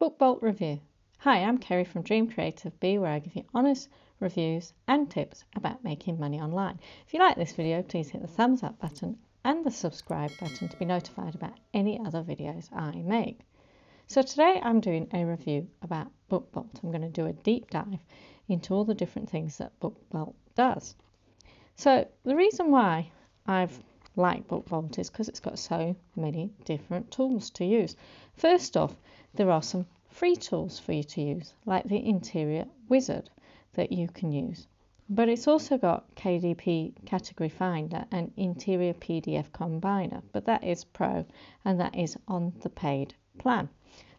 Book Bolt Review. Hi, I'm Kerry from Dream Creative Bee, where I give you honest reviews and tips about making money online. If you like this video, please hit the thumbs up button and the subscribe button to be notified about any other videos I make. So today I'm doing a review about Book Bolt. I'm going to do a deep dive into all the different things that Book Bolt does. So the reason why I've liked Book Bolt is because it's got so many different tools to use. First off, there are some free tools for you to use, like the interior wizard that you can use. But it's also got KDP Category Finder and Interior PDF Combiner, but that is Pro and that is on the paid plan.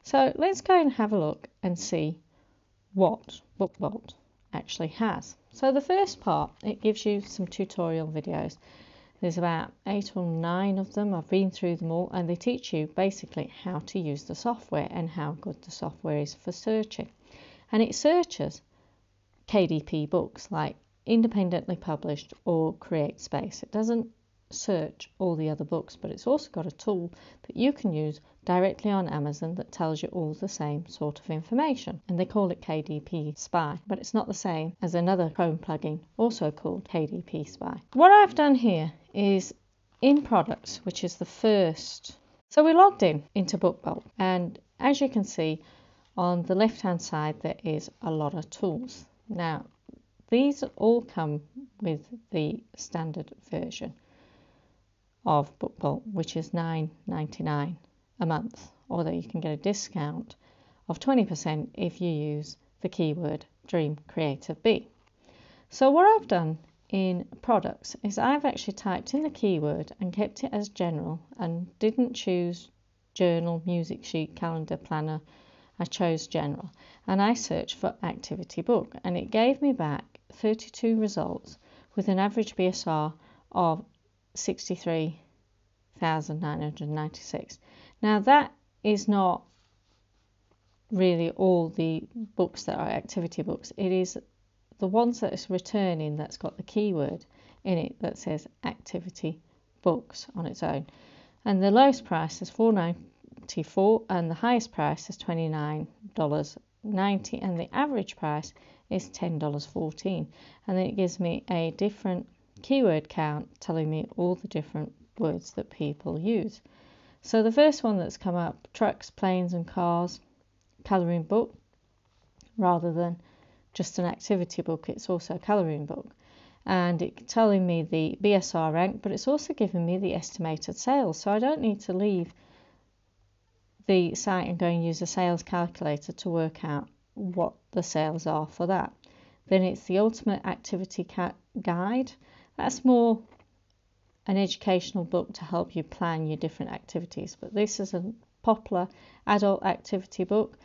So let's go and have a look and see what Book Bolt actually has. So the first part, it gives you some tutorial videos. There's about 8 or 9 of them. I've been through them all, and they teach you basically how to use the software and how good the software is for searching. And it searches KDP books like independently published or CreateSpace. It doesn't search all the other books, but it's also got a tool that you can use directly on Amazon that tells you all the same sort of information. And they call it KDP Spy, but it's not the same as another Chrome plugin also called KDP Spy. What I've done here is in products, which is the first. So we logged in into Book Bolt, and as you can see on the left hand side there is a lot of tools. Now these all come with the standard version of Book Bolt, which is $9.99 a month, although you can get a discount of 20% if you use the keyword Dream Creative Bee. So what I've done in products is I've actually typed in the keyword and kept it as general and didn't choose journal, music sheet, calendar, planner. I chose general and I searched for activity book, and it gave me back 32 results with an average BSR of 63,996. Now that is not really all the books that are activity books. It is the ones that is returning that's got the keyword in it that says activity books on its own. And the lowest price is $4.94 and the highest price is $29.90, and the average price is $10.14. And then it gives me a different keyword count telling me all the different words that people use. So the first one that's come up, trucks, planes and cars, colouring book, rather than just an activity book, it's also a colouring book, and it's telling me the BSR rank, but it's also giving me the estimated sales, so I don't need to leave the site and go and use a sales calculator to work out what the sales are for that. Then it's the ultimate activity guide, that's more an educational book to help you plan your different activities, but this is a popular adult activity book.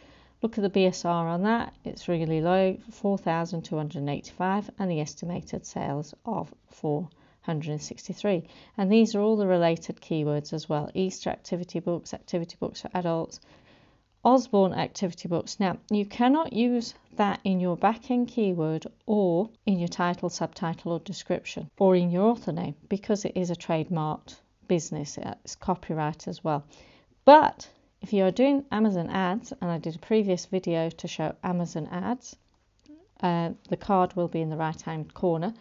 Look at the BSR on that, it's really low, 4,285, and the estimated sales of 463. And these are all the related keywords as well. Easter activity books for adults, Osborne activity books. Now, you cannot use that in your back-end keyword or in your title, subtitle or description or in your author name because it is a trademarked business. It's copyright as well. But if you are doing Amazon ads, and I did a previous video to show Amazon ads, the card will be in the right hand corner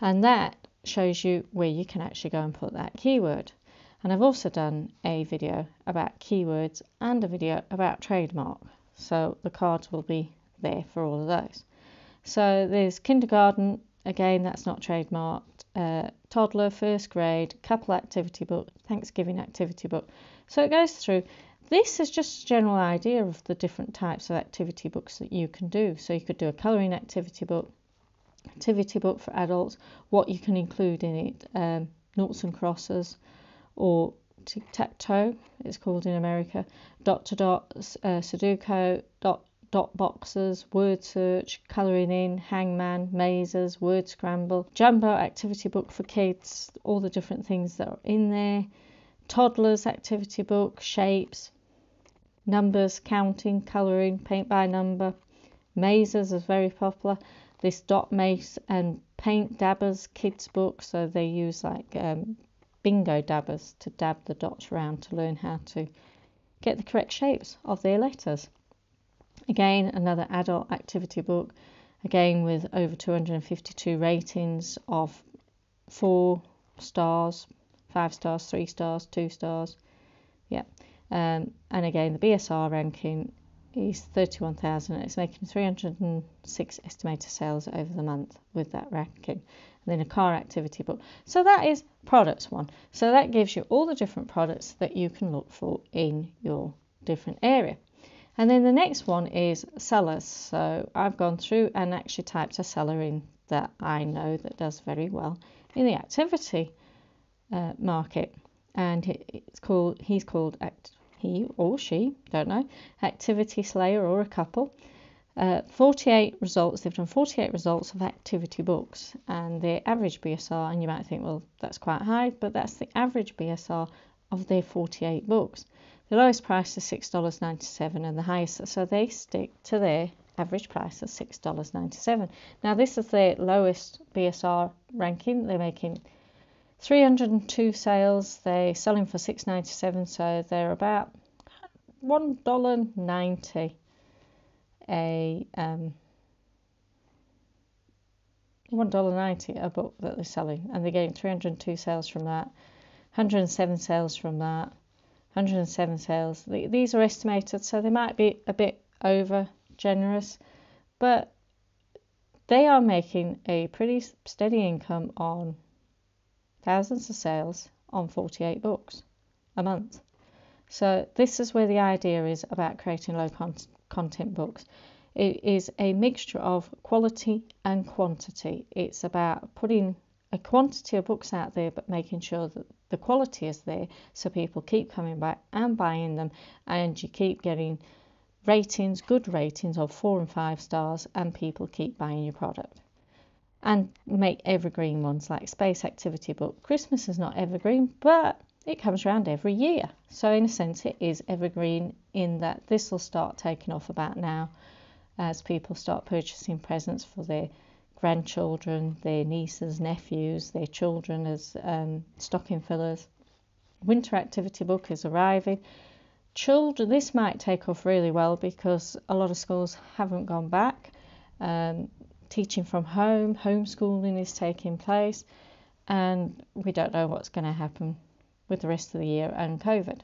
and that shows you where you can actually go and put that keyword. And I've also done a video about keywords and a video about trademark, so the cards will be there for all of those. So there's kindergarten, again that's not trademarked, toddler, first grade, couple activity book, Thanksgiving activity book, so it goes through. This is just a general idea of the different types of activity books that you can do. So you could do a colouring activity book for adults, what you can include in it, noughts and crosses or tic-tac-toe, it's called in America, dot-to-dot, Sudoku, dot boxes, word search, colouring in, hangman, mazes, word scramble, jumbo activity book for kids, all the different things that are in there, toddlers activity book, shapes, numbers, counting, colouring, paint by number. Mazes is very popular, this dot maze and paint dabbers kids book, so they use like bingo dabbers to dab the dots around to learn how to get the correct shapes of their letters. Again, another adult activity book, again with over 252 ratings of 4 stars, 5 stars, 3 stars, 2 stars. Yeah. And again, the BSR ranking is 31,000. It's making 306 estimated sales over the month with that ranking. And then a car activity book. So that is products one. So that gives you all the different products that you can look for in your different area. And then the next one is sellers. So I've gone through and actually typed a seller in that I know that does very well in the activity market. And it's called, he's called, he or she, don't know, Activity Slayer or a couple. 48 results, they've done 48 results of activity books, and the average BSR, and you might think, well, that's quite high, but that's the average BSR of their 48 books. The lowest price is $6.97 and the highest, so they stick to their average price of $6.97. Now this is their lowest BSR ranking. They're making 302 sales, they're selling for $6.97, so they're about $1.90 a book that they're selling, and they're getting 302 sales from that, 107 sales from that, 107 sales. These are estimated, so they might be a bit over generous, but they are making a pretty steady income on thousands of sales on 48 books a month. So this is where the idea is about creating low content books. It is a mixture of quality and quantity. It's about putting a quantity of books out there but making sure that the quality is there so people keep coming back and buying them, and you keep getting ratings, good ratings of 4 and 5 stars, and people keep buying your product. And make evergreen ones like Space Activity Book. Christmas is not evergreen, but it comes around every year. So in a sense, it is evergreen in that this will start taking off about now as people start purchasing presents for their grandchildren, their nieces, nephews, their children as stocking fillers. Winter Activity Book is arriving. Children, this might take off really well because a lot of schools haven't gone back. Teaching from home, homeschooling is taking place, and we don't know what's going to happen with the rest of the year and COVID.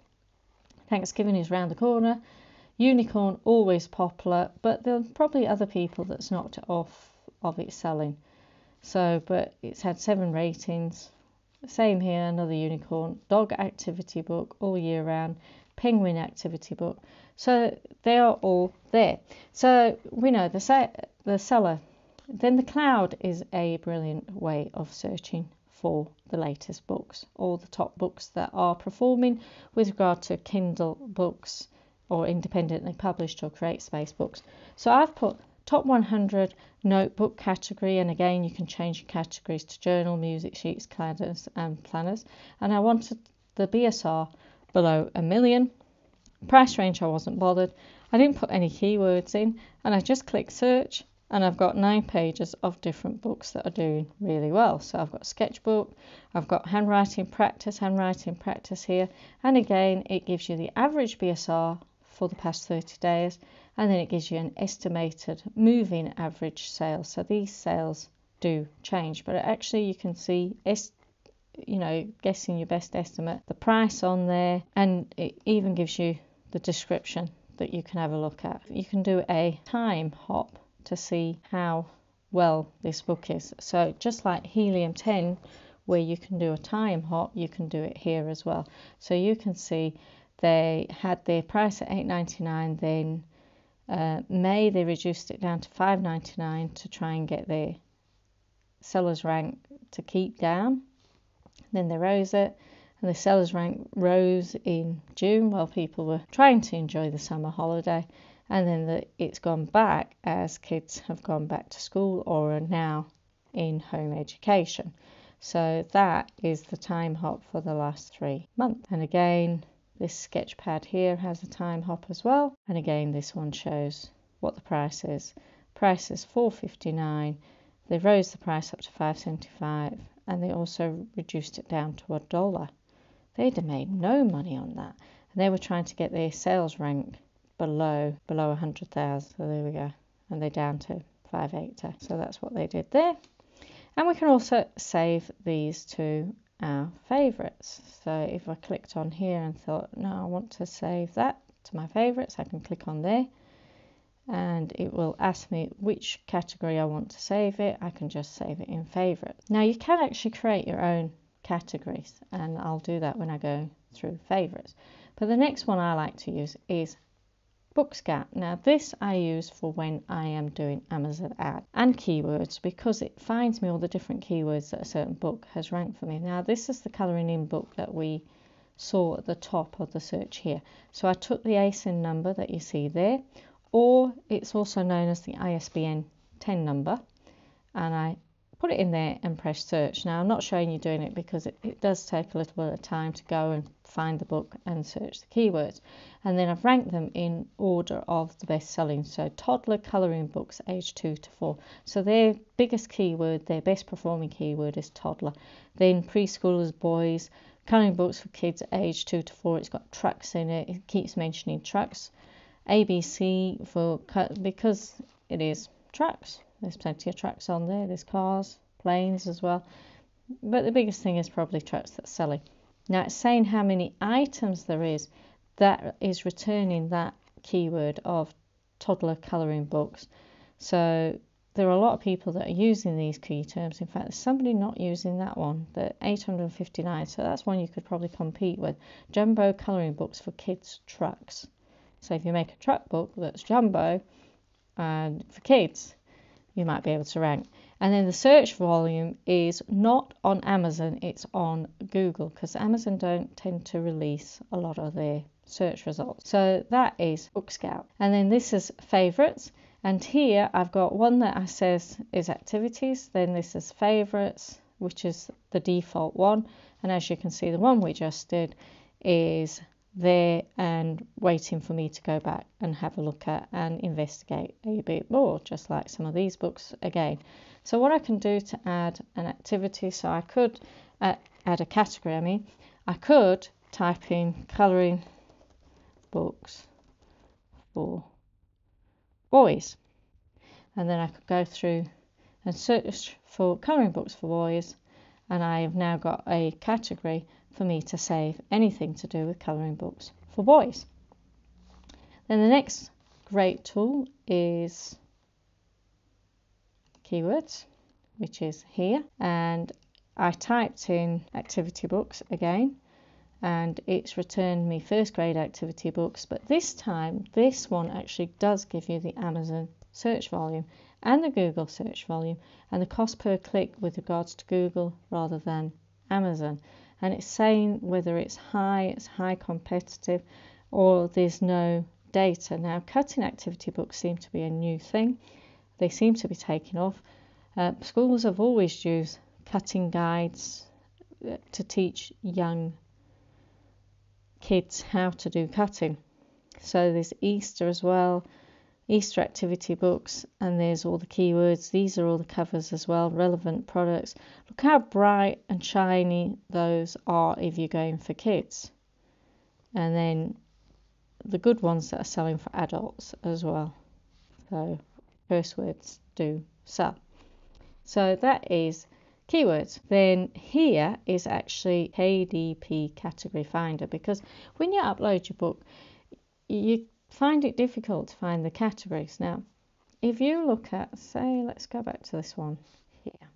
Thanksgiving is round the corner. Unicorn, always popular, but there are probably other people that's knocked it off of its selling. So, but it's had 7 ratings. Same here, another unicorn. Dog activity book all year round. Penguin activity book. So they are all there. So we know the seller. Then the cloud is a brilliant way of searching for the latest books, all the top books that are performing with regard to Kindle books or independently published or CreateSpace books. So I've put top 100 notebook category, and again you can change your categories to journal, music sheets, calendars and planners, and I wanted the BSR below 1 million. Price range I wasn't bothered, I didn't put any keywords in, and I just click search. And I've got 9 pages of different books that are doing really well. So I've got sketchbook, I've got handwriting practice here. And again, it gives you the average BSR for the past 30 days. And then it gives you an estimated moving average sales. So these sales do change. But actually you can see, you know, guessing your best estimate, the price on there. And it even gives you the description that you can have a look at. You can do a time hop to see how well this book is. So just like Helium 10, where you can do a time hop, you can do it here as well. So you can see they had their price at $8.99, then May they reduced it down to $5.99 to try and get their seller's rank to keep down. Then they rose it, and the seller's rank rose in June while people were trying to enjoy the summer holiday. And then it's gone back as kids have gone back to school or are now in home education. So that is the time hop for the last 3 months. And again, this sketch pad here has a time hop as well. And again, this one shows what the price is. Price is $4.59. They rose the price up to $5.75, and they also reduced it down to $1. They'd have made no money on that. And they were trying to get their sales rank below 100,000. So there we go. And they're down to 580. So that's what they did there. And we can also save these to our favorites. So if I clicked on here and thought, no, I want to save that to my favorites, I can click on there and it will ask me which category I want to save it. I can just save it in favorites. Now you can actually create your own categories, and I'll do that when I go through favorites. But the next one I like to use is Book Scout. Now this I use for when I am doing Amazon ads and keywords, because it finds me all the different keywords that a certain book has ranked for me. Now this is the colouring in book that we saw at the top of the search here. So I took the ASIN number that you see there, or it's also known as the ISBN 10 number, and I put it in there and press search. Now I'm not showing you doing it because it does take a little bit of time to go and find the book and search the keywords. And then I've ranked them in order of the best selling. So toddler colouring books aged 2 to 4. So their biggest keyword, their best performing keyword is toddler. Then preschoolers, boys, colouring books for kids aged 2 to 4. It's got trucks in it. It keeps mentioning trucks. ABC for because it is trucks. There's plenty of trucks on there. There's cars, planes as well. But the biggest thing is probably trucks that's selling. Now it's saying how many items there is that is returning that keyword of toddler colouring books. So there are a lot of people that are using these key terms. In fact, there's somebody not using that one, the 859. So that's one you could probably compete with. Jumbo colouring books for kids trucks. So if you make a truck book that's jumbo and for kids, you might be able to rank. And then the search volume is not on Amazon, it's on Google, because Amazon don't tend to release a lot of their search results. So that is Book Scout. And then this is favorites, and here I've got one that I says is activities, then this is favorites, which is the default one, and as you can see the one we just did is there and waiting for me to go back and have a look at and investigate a bit more, just like some of these books again. So what I can do to add an activity, so I could add a category, I could type in colouring books for boys, and then I could go through and search for colouring books for boys, and I have now got a category for me to save anything to do with colouring books for boys. Then the next great tool is keywords, which is here, and I typed in activity books again, and it's returned me first grade activity books, but this time this one actually does give you the Amazon search volume and the Google search volume and the cost per click with regards to Google rather than Amazon. And it's saying whether it's high competitive, or there's no data. Now, cutting activity books seem to be a new thing. They seem to be taking off. Schools have always used cutting guides to teach young kids how to do cutting. So there's Easter as well, Easter activity books, and there's all the keywords. These are all the covers as well, relevant products. Look how bright and shiny those are if you're going for kids. And then the good ones that are selling for adults as well. So first words do sell. So that is keywords. Then here is actually KDP Category Finder, because when you upload your book, you find it difficult to find the categories. Now if you look at, say, let's go back to this one here,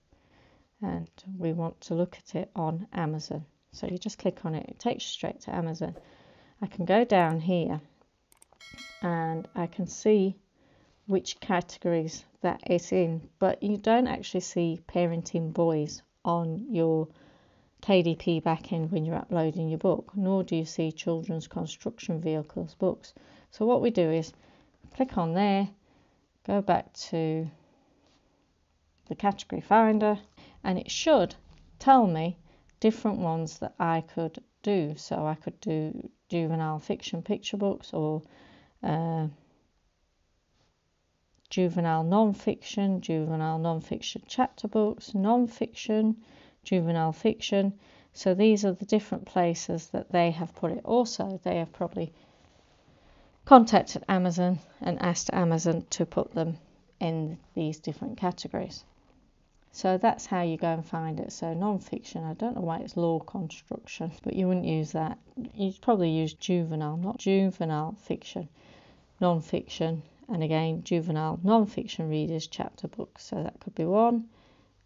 and we want to look at it on Amazon, so you just click on it, it takes you straight to Amazon. I can go down here and I can see which categories that it's in, but you don't actually see parenting boys on your KDP backend when you're uploading your book, nor do you see children's construction vehicles books. So what we do is click on there, go back to the category finder, and it should tell me different ones that I could do. So I could do juvenile fiction picture books, or juvenile non-fiction chapter books, non-fiction, juvenile fiction. So these are the different places that they have put it. Also, they have probably contacted Amazon and asked Amazon to put them in these different categories. So that's how you go and find it. So non-fiction, I don't know why it's law construction, but you wouldn't use that. You'd probably use juvenile, not juvenile fiction, non-fiction, and again, juvenile non-fiction readers chapter books. So that could be one,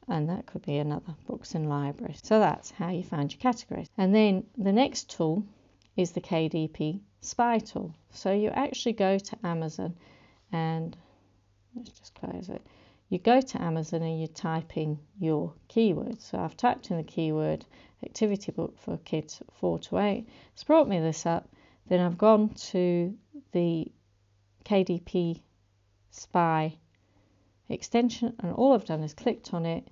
and that could be another, books and libraries. So that's how you find your categories. And then the next tool is the KDP Spy tool. So you actually go to Amazon and let's just close it. You go to Amazon and you type in your keyword. So I've typed in the keyword activity book for kids 4 to 8. It's brought me this up. Then I've gone to the KDP Spy extension and all I've done is clicked on it.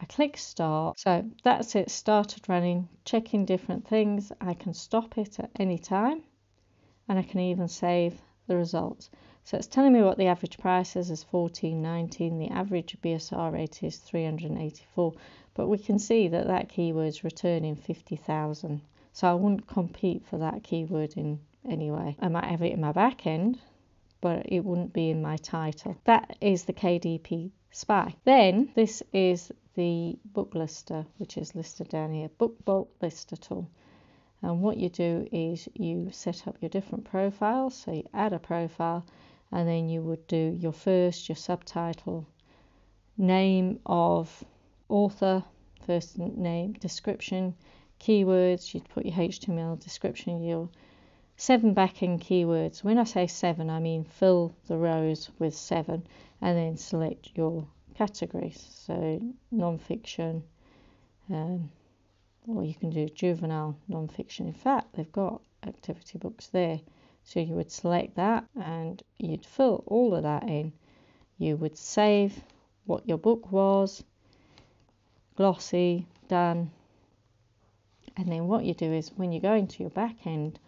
I click start, so that's it, started running, checking different things. I can stop it at any time and I can even save the results. So it's telling me what the average price is $14.19, the average BSR rate is 384, but we can see that that keyword's returning 50,000. So I wouldn't compete for that keyword in any way. I might have it in my back end, but it wouldn't be in my title. That is the KDP Spy. Then this is the book lister, which is listed down here, Book Bolt lister tool. And what you do is you set up your different profiles. So you add a profile and then you would do your first, your subtitle, name of author, first name, description, keywords. You'd put your HTML description, your 7 back-end keywords. When I say 7, I mean fill the rows with 7 and then select your categories. So non-fiction, or you can do juvenile non-fiction. In fact, they've got activity books there. So you would select that and you'd fill all of that in. You would save what your book was, glossy, done. And then what you do is when you go into your back end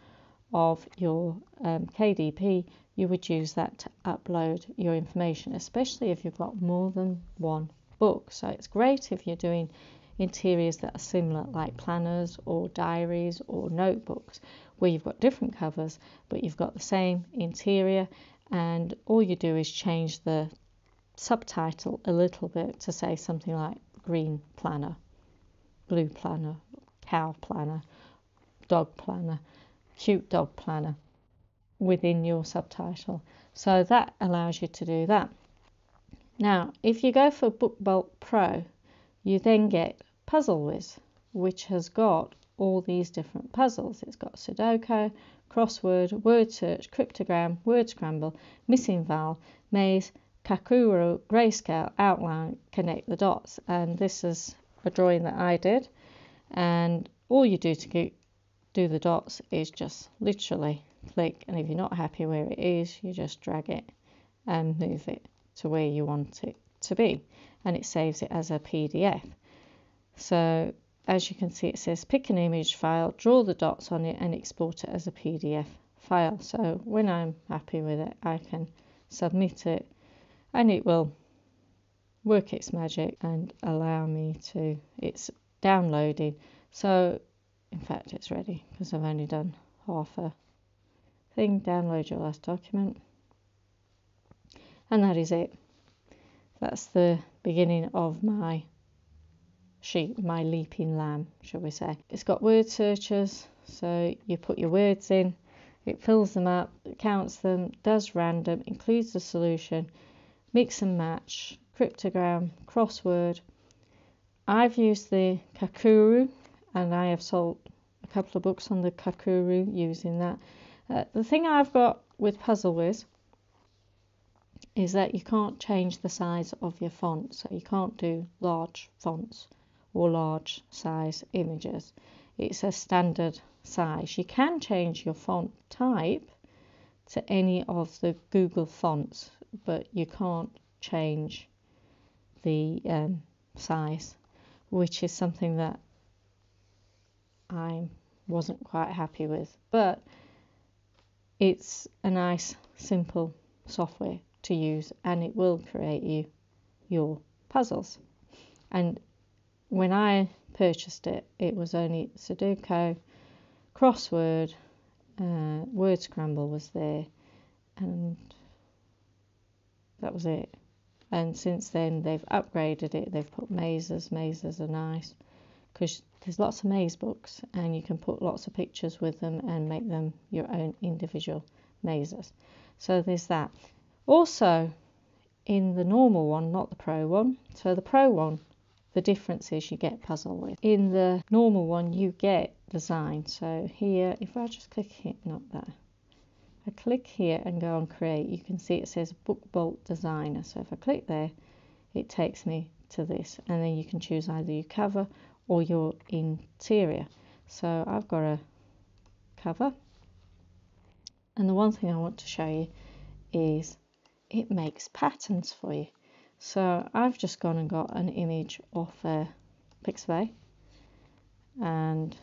of your KDP, you would use that to upload your information, especially if you've got more than one book. So it's great if you're doing interiors that are similar, like planners or diaries or notebooks, where you've got different covers but you've got the same interior, and all you do is change the subtitle a little bit to say something like green planner, blue planner, cow planner, dog planner, cute dog planner within your subtitle. So that allows you to do that. Now if you go for Book Bolt Pro, you then get Puzzle Wiz, which has got all these different puzzles. It's got Sudoku, crossword, word search, cryptogram, word scramble, missing vowel, maze, Kakuro, grayscale, outline, connect the dots. And this is a drawing that I did, and all you do to do the dots is just literally click, and if you're not happy where it is, you just drag it and move it to where you want it to be, and it saves it as a PDF. So as you can see, it says pick an image file, draw the dots on it and export it as a PDF file. So when I'm happy with it, I can submit it and it will work its magic and allow me to, it's downloading. So in fact it's ready because I've only done half a thing. Download your last document, and that is it. That's the beginning of my sheet, my leaping lamb, shall we say. It's got word searches, so you put your words in, it fills them up, it counts them, does random, includes the solution, mix and match, cryptogram, crossword. I've used the Kakuru and I have sold a couple of books on the Kakuru using that. The thing I've got with Puzzle Wiz is that you can't change the size of your font, so you can't do large fonts or large size images. It's a standard size. You can change your font type to any of the Google fonts, but you can't change the size, which is something that I wasn't quite happy with, but it's a nice simple software to use and it will create you your puzzles. And when I purchased it, it was only Sudoku, crossword, word scramble was there, and that was it. And since then they've upgraded it, they've put mazes. Mazes are nice because there's lots of maze books and you can put lots of pictures with them and make them your own individual mazes. So there's that. Also in the normal one, not the pro one, so the pro one, the difference is you get puzzle with. In the normal one you get design. So here, if I just click here, not that, I click here and go on create, you can see it says Book Bolt Designer. So if I click there, it takes me to this, and then you can choose either your cover or your interior. So I've got a cover, and the one thing I want to show you is it makes patterns for you. So I've just gone and got an image off Pixabay and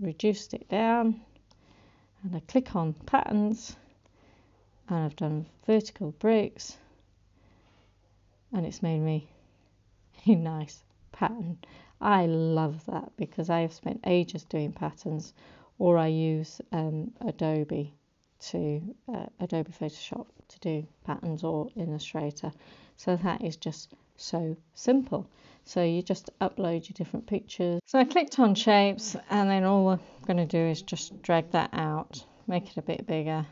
reduced it down, and I click on patterns, and I've done vertical bricks, and it's made me a nice pattern. I love that because I have spent ages doing patterns, or I use Adobe Photoshop to do patterns, or Illustrator. So that is just so simple. So you just upload your different pictures. So I clicked on shapes, and then all I'm going to do is just drag that out, make it a bit bigger.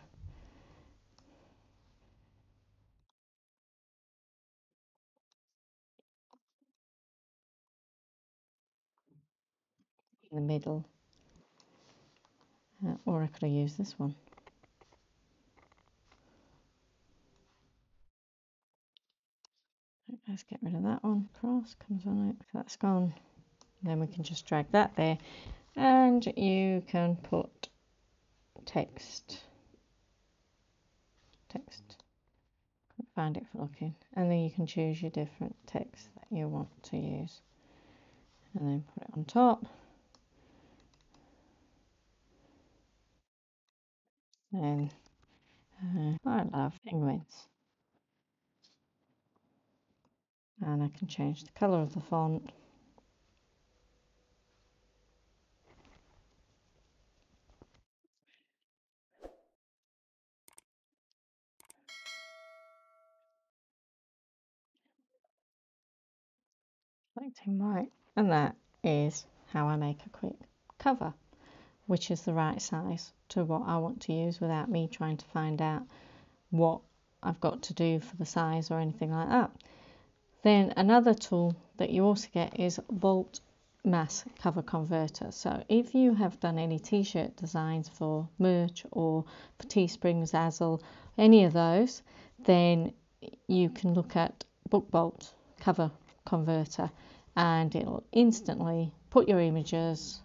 In the middle. Or I could have used this one. Let's get rid of that one. Cross comes on it. That's gone. And then we can just drag that there, and you can put text. Text. Couldn't find it for looking. And then you can choose your different text that you want to use, and then put it on top. Then I love penguins. And I can change the colour of the font. Selecting white. And that is how I make a quick cover, which is the right size to what I want to use without me trying to find out what I've got to do for the size or anything like that. Then another tool that you also get is Bolt Mass Cover Converter. So if you have done any t-shirt designs for Merch or for Teespring, Zazzle, any of those, then you can look at Book Bolt Cover Converter, and it'll instantly put your images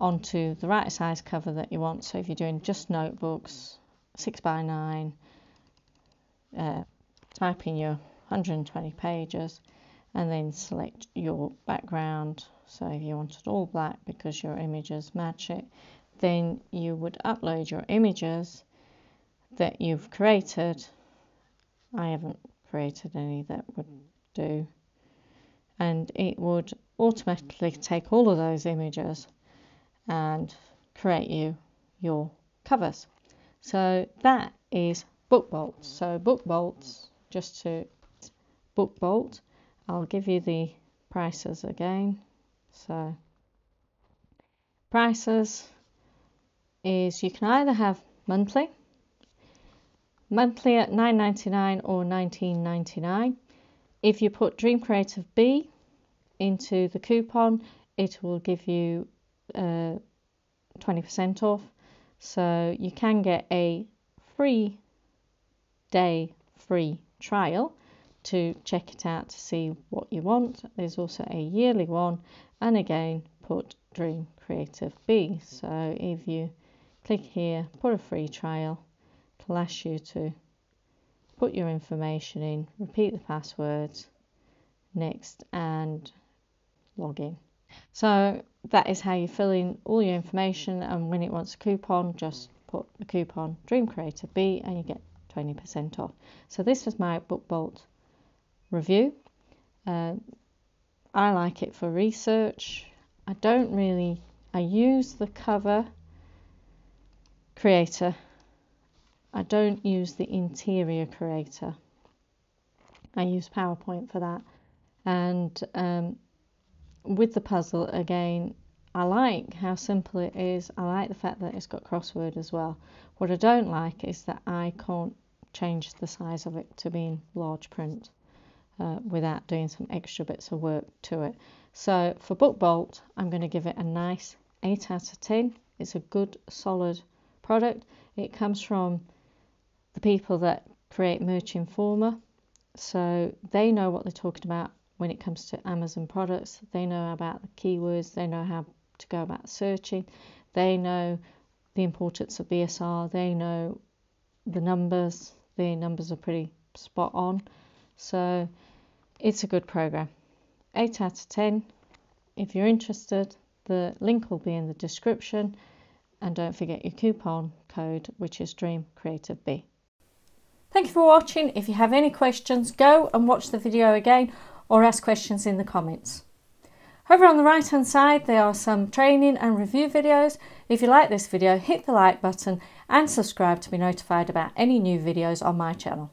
onto the right size cover that you want. So if you're doing just notebooks, 6x9, type in your 120 pages, and then select your background. So if you want it all black because your images match it, then you would upload your images that you've created. I haven't created any that would do, and it would automatically take all of those images and create you your covers. So that is Book Bolt. So Book Bolt's just to Book Bolt. I'll give you the prices again. So prices is you can either have monthly at $9.99 or $19.99. If you put Dream Creative Bee into the coupon, it will give you 20% off. So you can get a free trial to check it out to see what you want. There's also a yearly one, and again put Dream Creative Bee. So if you click here, put a free trial, it'll ask you to put your information in, repeat the passwords, next, and log in. So that is how you fill in all your information, and when it wants a coupon, just put the coupon Dream Creative Bee and you get 20% off. So this was my Book Bolt review. I like it for research. I use the cover creator I don't use the interior creator. I use PowerPoint for that. And with the puzzle, again, I like how simple it is. I like the fact that it's got crossword as well. What I don't like is that I can't change the size of it to being large print without doing some extra bits of work to it. So for Book Bolt, I'm going to give it a nice 8 out of 10. It's a good, solid product. It comes from the people that create Merch Informer, so they know what they're talking about when it comes to Amazon products. They know about the keywords, they know how to go about searching, they know the importance of BSR, they know the numbers. The numbers are pretty spot on, so it's a good program. 8 out of 10. If you're interested, the link will be in the description, and don't forget your coupon code, which is Dream Creative Bee. Thank you for watching. If you have any questions, go and watch the video again or ask questions in the comments. Over on the right hand side there are some training and review videos. If you like this video, hit the like button and subscribe to be notified about any new videos on my channel.